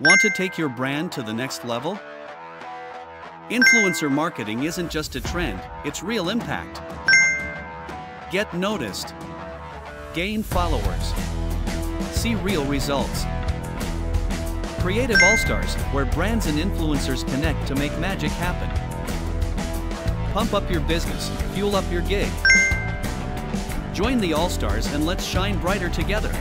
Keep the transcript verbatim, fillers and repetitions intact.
Want to take your brand to the next level? Influencer marketing isn't just a trend, it's real impact. Get noticed. Gain followers. See real results. Creative All-Stars, where brands and influencers connect to make magic happen. Pump up your business, fuel up your gig. Join the All-Stars and let's shine brighter together.